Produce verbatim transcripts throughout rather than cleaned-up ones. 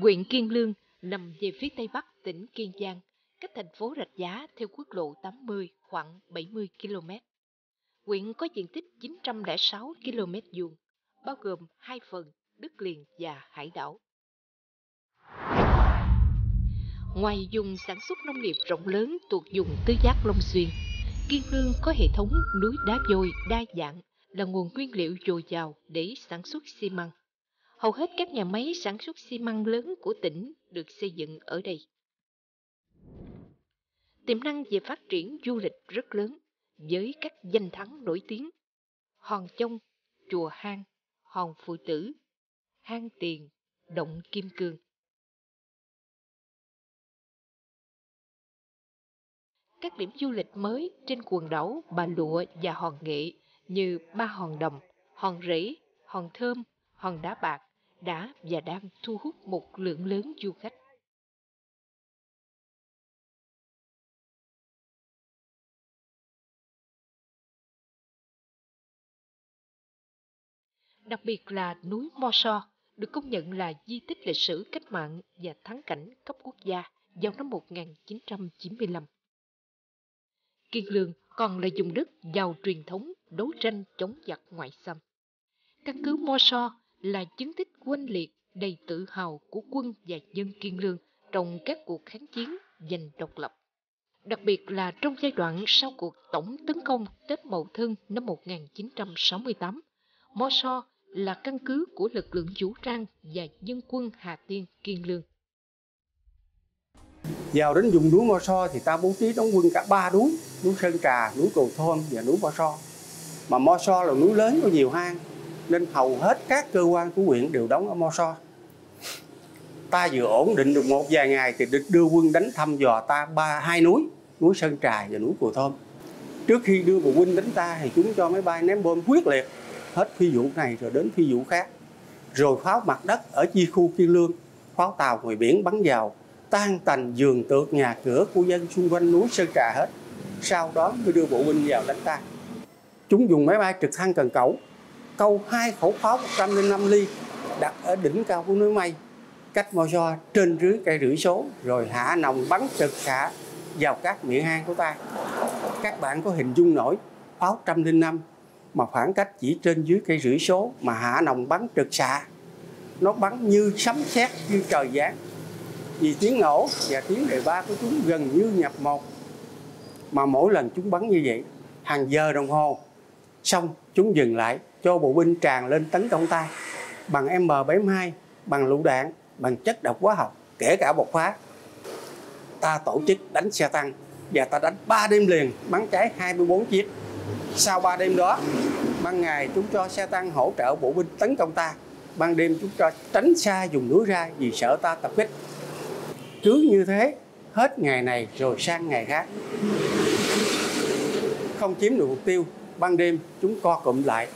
Huyện Kiên Lương nằm về phía tây bắc tỉnh Kiên Giang, cách thành phố Rạch Giá theo quốc lộ tám mươi khoảng bảy mươi ki lô mét. Huyện có diện tích chín trăm lẻ sáu ki lô mét vuông, bao gồm hai phần đất liền và hải đảo. Ngoài vùng sản xuất nông nghiệp rộng lớn thuộc vùng Tứ giác Long Xuyên, Kiên Lương có hệ thống núi đá vôi đa dạng là nguồn nguyên liệu dồi dào để sản xuất xi măng. Hầu hết các nhà máy sản xuất xi măng lớn của tỉnh được xây dựng ở đây. Tiềm năng về phát triển du lịch rất lớn với các danh thắng nổi tiếng: Hòn Chông, Chùa Hang, Hòn Phụ Tử, Hang Tiền, Động Kim Cương. Các điểm du lịch mới trên quần đảo Bà Lụa và Hòn Nghệ như Ba Hòn Đồng, Hòn Rẫy, Hòn Thơm, Hòn Đá Bạc đã và đang thu hút một lượng lớn du khách. Đặc biệt là núi Mô So được công nhận là di tích lịch sử cách mạng và thắng cảnh cấp quốc gia vào năm một nghìn chín trăm chín mươi lăm. Kiên Lương còn là vùng đất giàu truyền thống đấu tranh chống giặc ngoại xâm. Căn cứ Mô So là chiến tích oanh liệt đầy tự hào của quân và dân Kiên Lương trong các cuộc kháng chiến giành độc lập. Đặc biệt là trong giai đoạn sau cuộc tổng tấn công Tết Mậu Thân năm một nghìn chín trăm sáu mươi tám, Mô So là căn cứ của lực lượng vũ trang và dân quân Hà Tiên Kiên Lương. Vào đến vùng núi Mô So thì ta bố trí đóng quân cả ba núi, núi Sơn Trà, núi Cầu Thôn và núi Mô So. Mà Mô So là núi lớn có nhiều hang, nên hầu hết các cơ quan của huyện đều đóng ở Mô So. Ta vừa ổn định được một vài ngày thì địch đưa quân đánh thăm dò ta ba hai núi, núi Sơn Trà và núi Cùa Thơm. Trước khi đưa bộ quân đánh ta thì chúng cho máy bay ném bom quyết liệt, hết phi vụ này rồi đến phi vụ khác. Rồi pháo mặt đất ở chi khu Kiên Lương, pháo tàu ngoài biển bắn vào, tan tành giường tược nhà cửa của dân xung quanh núi Sơn Trà hết. Sau đó mới đưa bộ binh vào đánh ta. Chúng dùng máy bay trực thăng cần cẩu, câu hai khẩu pháo một trăm lẻ năm ly đặt ở đỉnh cao của núi Mây, cách Mô So trên dưới cây rưỡi số, rồi hạ nòng bắn trực xạ vào các miệng hang của ta. Các bạn có hình dung nổi pháo một trăm lẻ năm mà khoảng cách chỉ trên dưới cây rưỡi số mà hạ nòng bắn trực xạ, nó bắn như sấm sét như trời giáng. Vì tiếng nổ và tiếng đề ba của chúng gần như nhập một, mà mỗi lần chúng bắn như vậy hàng giờ đồng hồ, xong chúng dừng lại cho bộ binh tràn lên tấn công ta bằng M bảy mươi hai, bằng lựu đạn, bằng chất độc hóa học, kể cả bột phá. Ta tổ chức đánh xe tăng và ta đánh ba đêm liền, bắn cháy hai mươi bốn chiếc. Sau ba đêm đó, ban ngày chúng cho xe tăng hỗ trợ bộ binh tấn công ta, ban đêm chúng cho tránh xa vùng núi ra vì sợ ta tập kích. Cứ như thế, hết ngày này rồi sang ngày khác. Không chiếm được mục tiêu, ban đêm chúng co cụm lại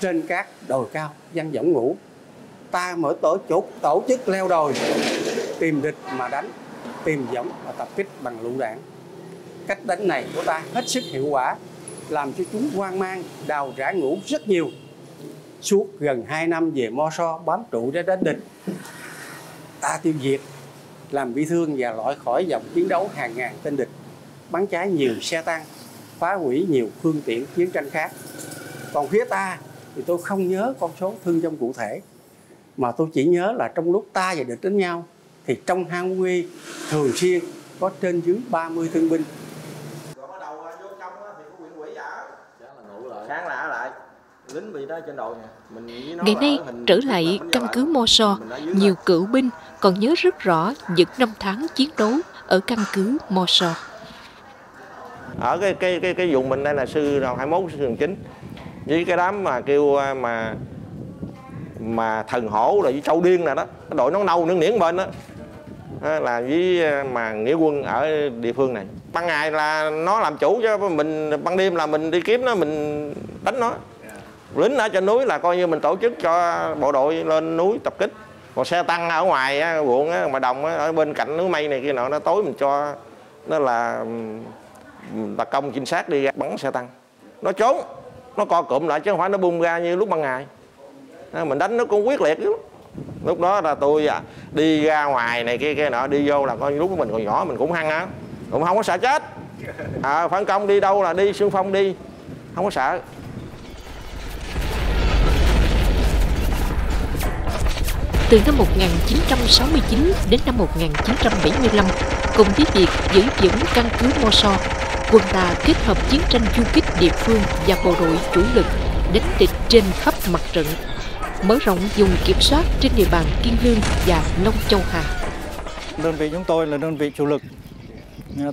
trên các đồi cao dang võng ngủ. Ta mở tổ chốt tổ chức leo đồi, tìm địch mà đánh, tìm võng và tập kích bằng lựu đạn. Cách đánh này của ta hết sức hiệu quả, làm cho chúng hoang mang, đào rã ngũ rất nhiều. Suốt gần hai năm về Mô So bám trụ để đánh địch, ta tiêu diệt, làm bị thương và loại khỏi dòng chiến đấu hàng ngàn tên địch, bắn cháy nhiều xe tăng, phá hủy nhiều phương tiện chiến tranh khác. Còn phía ta thì tôi không nhớ con số thương vong cụ thể, mà tôi chỉ nhớ là trong lúc ta và địch đánh nhau thì trong hang nguy thường xuyên có trên dưới ba mươi thương binh. Ngày nay trở lại căn cứ Mô So, nhiều cựu binh còn nhớ rất rõ những năm tháng chiến đấu ở căn cứ Mô So. Ở cái cái cái cái vùng mình đây là sư đoàn hai mươi mốt sư đoàn chín, với cái đám mà kêu mà mà thần hổ rồi với châu điên là đó, cái đội nón nâu nướng niễn bên đó, đó là với mà nghĩa quân ở địa phương này. Ban ngày là nó làm chủ cho mình, ban đêm là mình đi kiếm nó, mình đánh nó. Lính ở trên núi là coi như mình tổ chức cho bộ đội lên núi tập kích. Còn xe tăng ở ngoài ruộng mà đồng ở bên cạnh núi Mây này kia nọ, nó tối mình cho nó là đặc công trinh sát đi ra bắn xe tăng. Nó trốn, nó co cụm lại chứ không phải nó bung ra như lúc ban ngày. Mình đánh nó cũng quyết liệt lắm. Lúc đó là tôi à, đi ra ngoài này kia kia nọ, đi vô là coi lúc của mình còn nhỏ mình cũng hăng á, cũng không có sợ chết. À, phản công đi đâu là đi xương phong đi, không có sợ. Từ năm một nghìn chín trăm sáu mươi chín đến năm một nghìn chín trăm bảy mươi lăm, cùng với việc giữ vững căn cứ Mô So, quân ta kết hợp chiến tranh du kích địa phương và bộ đội chủ lực đánh địch trên khắp mặt trận, mở rộng vùng kiểm soát trên địa bàn Kiên Lương và Long Châu Hà. Đơn vị chúng tôi là đơn vị chủ lực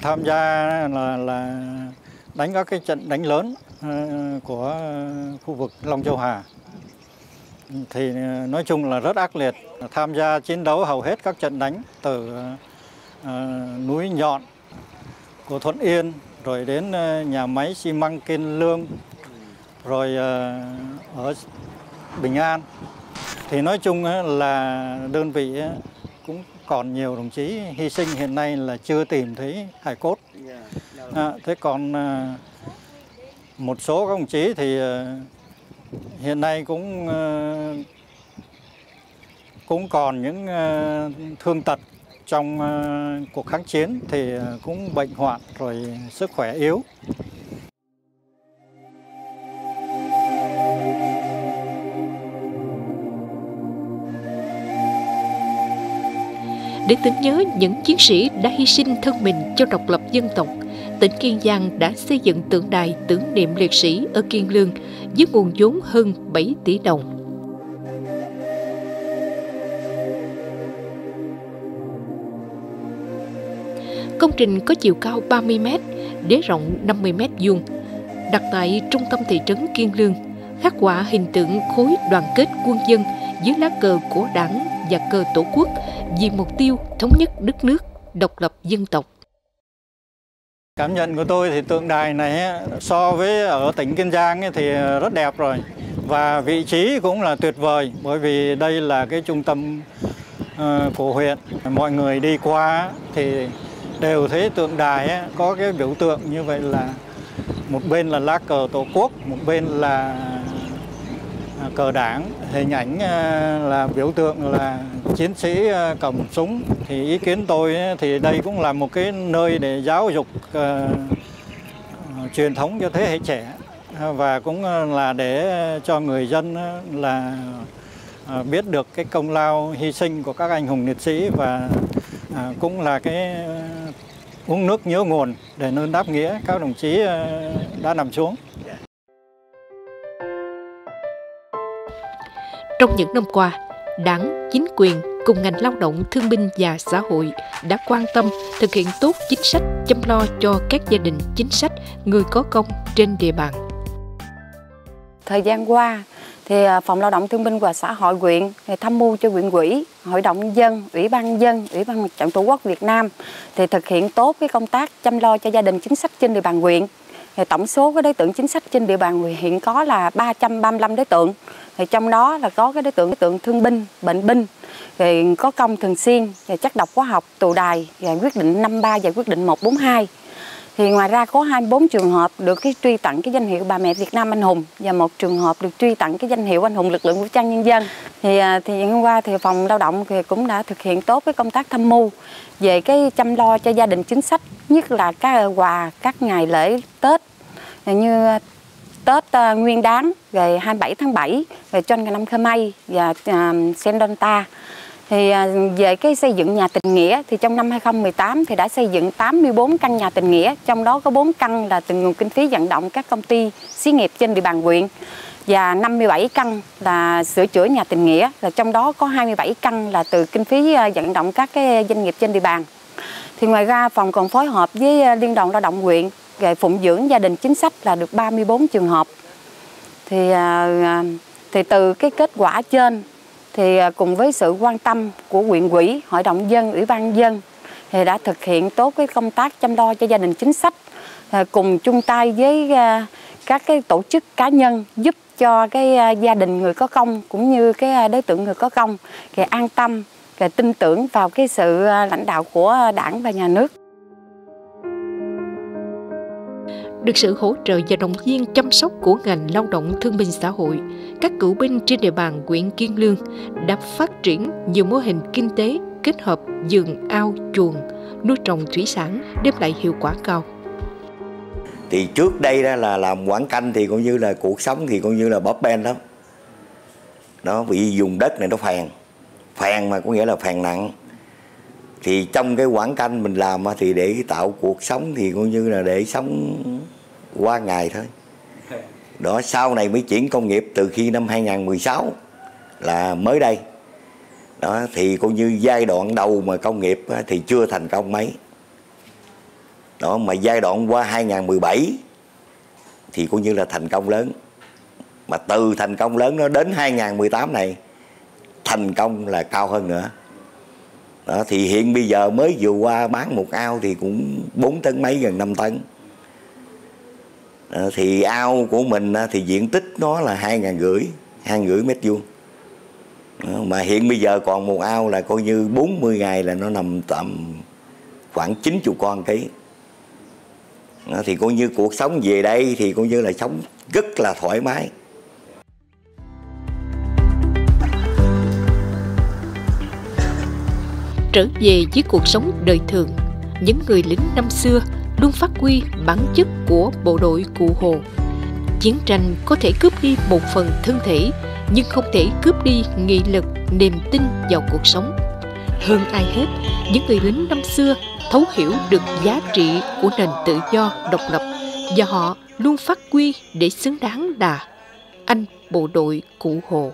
tham gia là, là đánh các cái trận đánh lớn của khu vực Long Châu Hà. Thì nói chung là rất ác liệt, tham gia chiến đấu hầu hết các trận đánh từ uh, núi nhọn của Thuận Yên, rồi đến uh, nhà máy xi măng Kiên Lương, rồi uh, ở Bình An. Thì nói chung uh, là đơn vị uh, cũng còn nhiều đồng chí hy sinh, hiện nay là chưa tìm thấy hài cốt. Uh, thế còn uh, một số các đồng chí thì uh, hiện nay cũng cũng còn những thương tật trong cuộc kháng chiến, thì cũng bệnh hoạn rồi sức khỏe yếu. Để tưởng nhớ những chiến sĩ đã hy sinh thân mình cho độc lập dân tộc, tỉnh Kiên Giang đã xây dựng tượng đài tưởng niệm liệt sĩ ở Kiên Lương với nguồn vốn hơn bảy tỷ đồng. Công trình có chiều cao ba mươi mét, đế rộng năm mươi mét vuông, đặt tại trung tâm thị trấn Kiên Lương, khắc họa hình tượng khối đoàn kết quân dân dưới lá cờ của Đảng và cờ Tổ quốc vì mục tiêu thống nhất đất nước, độc lập dân tộc. Cảm nhận của tôi thì tượng đài này so với ở tỉnh Kiên Giang thì rất đẹp rồi, và vị trí cũng là tuyệt vời, bởi vì đây là cái trung tâm của huyện. Mọi người đi qua thì đều thấy tượng đài có cái biểu tượng như vậy, là một bên là lá cờ Tổ quốc, một bên là cờ Đảng, hình ảnh là biểu tượng là chiến sĩ cầm súng. Thì ý kiến tôi thì đây cũng là một cái nơi để giáo dục uh, truyền thống cho thế hệ trẻ, và cũng là để cho người dân là biết được cái công lao hy sinh của các anh hùng liệt sĩ, và uh, cũng là cái uh, uống nước nhớ nguồn để đền đáp nghĩa các đồng chí uh, đã nằm xuống. Trong những năm qua, Đảng, chính quyền cùng ngành lao động, thương binh và xã hội đã quan tâm thực hiện tốt chính sách chăm lo cho các gia đình chính sách, người có công trên địa bàn. Thời gian qua, thì Phòng Lao động, Thương binh và Xã hội huyện tham mưu cho huyện ủy, Hội đồng nhân dân, Ủy ban nhân dân, Ủy ban Mặt trận Tổ quốc Việt Nam thì thực hiện tốt cái công tác chăm lo cho gia đình chính sách trên địa bàn huyện. Thì tổng số cái đối tượng chính sách trên địa bàn huyện hiện có là ba trăm ba mươi lăm đối tượng. Thì trong đó là có cái đối tượng đối tượng thương binh, bệnh binh, thì có công thường xuyên, và chất độc hóa học, tù đài, và quyết định năm mươi ba và quyết định một bốn hai. Thì ngoài ra có hai mươi bốn trường hợp được cái truy tặng cái danh hiệu Bà mẹ Việt Nam anh hùng, và một trường hợp được truy tặng cái danh hiệu Anh hùng lực lượng vũ trang nhân dân. Thì thì hôm qua thì Phòng Lao động thì cũng đã thực hiện tốt cái công tác tham mưu về cái chăm lo cho gia đình chính sách, nhất là các quà các ngày lễ Tết như Tết uh, Nguyên Đán, về hai mươi bảy tháng bảy, về Chon Nam Khmer và uh, Sendonta. Thì uh, về cái xây dựng nhà tình nghĩa thì trong năm hai không một tám thì đã xây dựng tám mươi bốn căn nhà tình nghĩa, trong đó có bốn căn là từ nguồn kinh phí vận động các công ty xí nghiệp trên địa bàn huyện, và năm mươi bảy căn là sửa chữa nhà tình nghĩa, là trong đó có hai mươi bảy căn là từ kinh phí uh, vận động các cái doanh nghiệp trên địa bàn. Thì ngoài ra phòng còn phối hợp với Liên đoàn Lao động huyện về phụng dưỡng gia đình chính sách là được ba mươi bốn trường hợp. Thì thì từ cái kết quả trên thì cùng với sự quan tâm của huyện ủy, Hội đồng dân, Ủy ban dân thì đã thực hiện tốt cái công tác chăm lo cho gia đình chính sách, cùng chung tay với các cái tổ chức cá nhân giúp cho cái gia đình người có công cũng như cái đối tượng người có công thì an tâm và tin tưởng vào cái sự lãnh đạo của Đảng và nhà nước. được sự hỗ trợ và động viên chăm sóc của ngành lao động thương binh xã hội, các cựu binh trên địa bàn huyện Kiên Lương đã phát triển nhiều mô hình kinh tế kết hợp vườn ao chuồng, nuôi trồng thủy sản đem lại hiệu quả cao. Thì trước đây đó là làm quảng canh thì cũng như là cuộc sống thì cũng như là bóp ben lắm. Đó, vì dùng đất này nó phèn, phèn mà có nghĩa là phèn nặng. Thì trong cái quảng canh mình làm thì để tạo cuộc sống thì cũng như là để sống qua ngày thôi. Đó, sau này mới chuyển công nghiệp từ khi năm hai nghìn mười sáu là mới đây. Đó, thì cũng như giai đoạn đầu mà công nghiệp thì chưa thành công mấy. Đó, mà giai đoạn qua hai nghìn mười bảy thì cũng như là thành công lớn. Mà từ thành công lớn nó đến hai nghìn mười tám này thành công là cao hơn nữa. Đó, thì hiện bây giờ mới vừa qua bán một ao thì cũng bốn tấn mấy, gần năm tấn. Đó, thì ao của mình thì diện tích nó là hai nghìn rưỡi mét vuông. Mà hiện bây giờ còn một ao là coi như bốn mươi ngày là nó nằm tầm khoảng chín mươi con ký. Đó, thì coi như cuộc sống về đây thì coi như là sống rất là thoải mái. Trở về với cuộc sống đời thường, những người lính năm xưa luôn phát huy bản chất của bộ đội cụ Hồ. Chiến tranh có thể cướp đi một phần thân thể, nhưng không thể cướp đi nghị lực, niềm tin vào cuộc sống. Hơn ai hết, những người lính năm xưa thấu hiểu được giá trị của nền tự do, độc lập, và họ luôn phát huy để xứng đáng là anh bộ đội cụ Hồ.